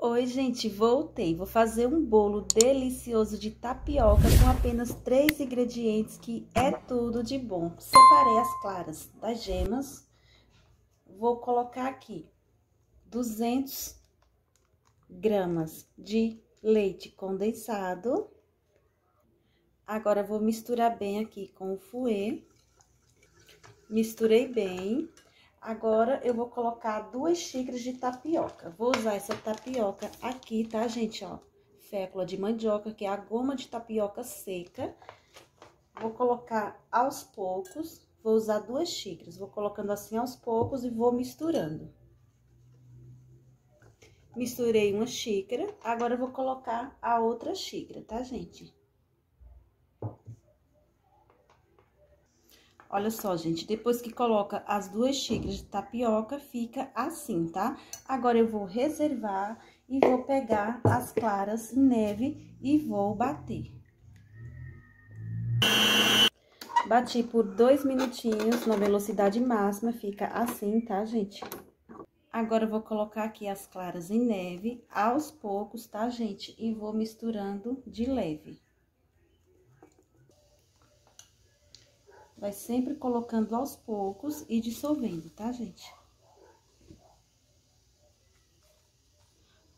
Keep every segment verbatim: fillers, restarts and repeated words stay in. Oi, gente, voltei. Vou fazer um bolo delicioso de tapioca com apenas três ingredientes que é tudo de bom. Separei as claras das gemas. Vou colocar aqui duzentas gramas de leite condensado. Agora vou misturar bem aqui com o fouet. Misturei bem. Agora, eu vou colocar duas xícaras de tapioca. Vou usar essa tapioca aqui, tá, gente? Ó, fécula de mandioca, que é a goma de tapioca seca. Vou colocar aos poucos. Vou usar duas xícaras. Vou colocando assim aos poucos e vou misturando. Misturei uma xícara. Agora, eu vou colocar a outra xícara, tá, gente? Olha só, gente, depois que coloca as duas xícaras de tapioca, fica assim, tá? Agora, eu vou reservar e vou pegar as claras em neve e vou bater. Bati por dois minutinhos na velocidade máxima, fica assim, tá, gente? Agora, eu vou colocar aqui as claras em neve, aos poucos, tá, gente? E vou misturando de leve. Vai sempre colocando aos poucos e dissolvendo, tá, gente?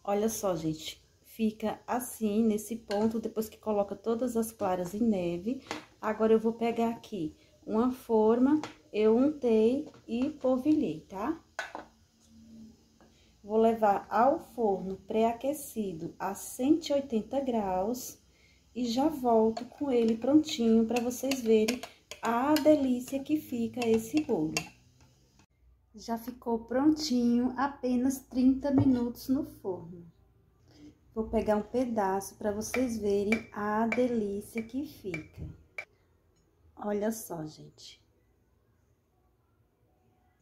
Olha só, gente. Fica assim, nesse ponto, depois que coloca todas as claras em neve. Agora, eu vou pegar aqui uma forma, eu untei e polvilhei, tá? Vou levar ao forno pré-aquecido a cento e oitenta graus e já volto com ele prontinho para vocês verem a delícia que fica esse bolo. Já ficou prontinho, apenas trinta minutos no forno. Vou pegar um pedaço para vocês verem a delícia que fica. Olha só, gente.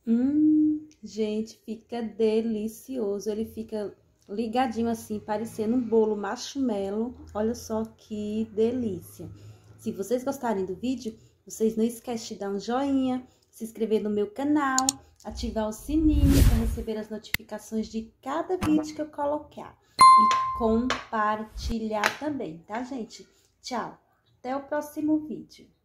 Hum, gente, fica delicioso. Ele fica ligadinho assim, parecendo um bolo marshmallow. Olha só que delícia. Se vocês gostarem do vídeo, vocês não esquecem de dar um joinha, se inscrever no meu canal, ativar o sininho para receber as notificações de cada vídeo que eu colocar. E compartilhar também, tá, gente? Tchau, até o próximo vídeo.